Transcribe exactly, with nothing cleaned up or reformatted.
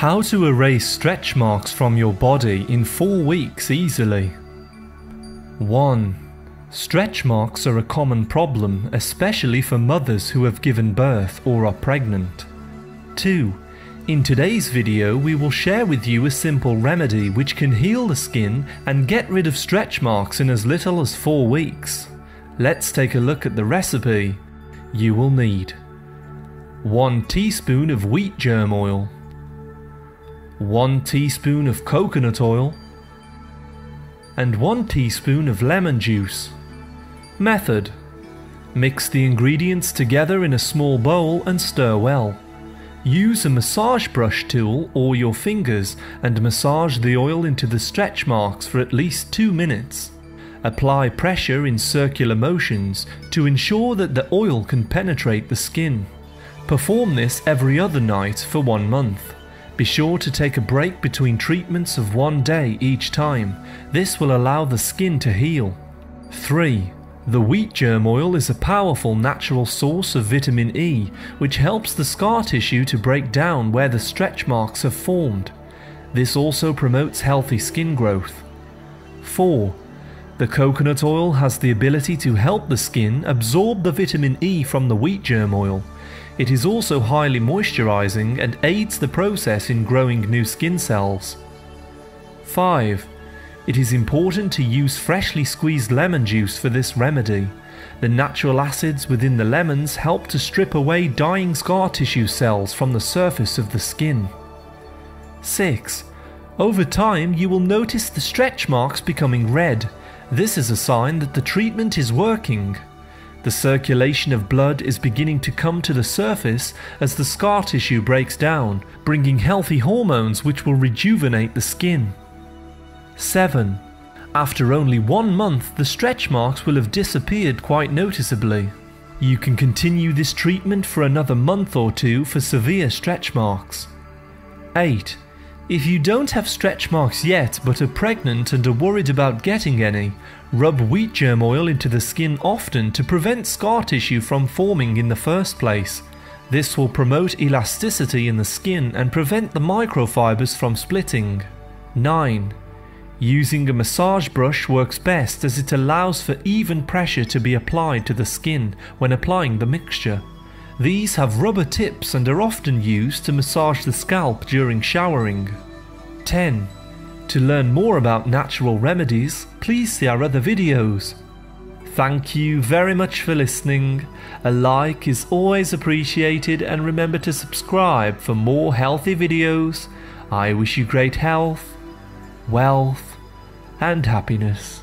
How to erase stretch marks from your body in four weeks easily. one. Stretch marks are a common problem, especially for mothers who have given birth or are pregnant. two. In today's video we will share with you a simple remedy which can heal the skin and get rid of stretch marks in as little as four weeks. Let's take a look at the recipe. You will need one teaspoon of wheat germ oil, one teaspoon of coconut oil and one teaspoon of lemon juice. Method: mix the ingredients together in a small bowl and stir well. Use a massage brush tool or your fingers and massage the oil into the stretch marks for at least two minutes. Apply pressure in circular motions to ensure that the oil can penetrate the skin. Perform this every other night for one month. Be sure to take a break between treatments of one day each time. This will allow the skin to heal. three. The wheat germ oil is a powerful natural source of vitamin E, which helps the scar tissue to break down where the stretch marks have formed. This also promotes healthy skin growth. four. The coconut oil has the ability to help the skin absorb the vitamin E from the wheat germ oil. It is also highly moisturizing and aids the process in growing new skin cells. five. It is important to use freshly squeezed lemon juice for this remedy. The natural acids within the lemons help to strip away dying scar tissue cells from the surface of the skin. six. Over time you will notice the stretch marks becoming red. This is a sign that the treatment is working. The circulation of blood is beginning to come to the surface as the scar tissue breaks down, bringing healthy hormones which will rejuvenate the skin. seven. After only one month, the stretch marks will have disappeared quite noticeably. You can continue this treatment for another month or two for severe stretch marks. eight. If you don't have stretch marks yet but are pregnant and are worried about getting any, rub wheat germ oil into the skin often to prevent scar tissue from forming in the first place. This will promote elasticity in the skin and prevent the microfibers from splitting. nine. Using a massage brush works best as it allows for even pressure to be applied to the skin when applying the mixture. These have rubber tips and are often used to massage the scalp during showering. ten. To learn more about natural remedies, please see our other videos. Thank you very much for listening. A like is always appreciated and remember to subscribe for more healthy videos. I wish you great health, wealth, and happiness.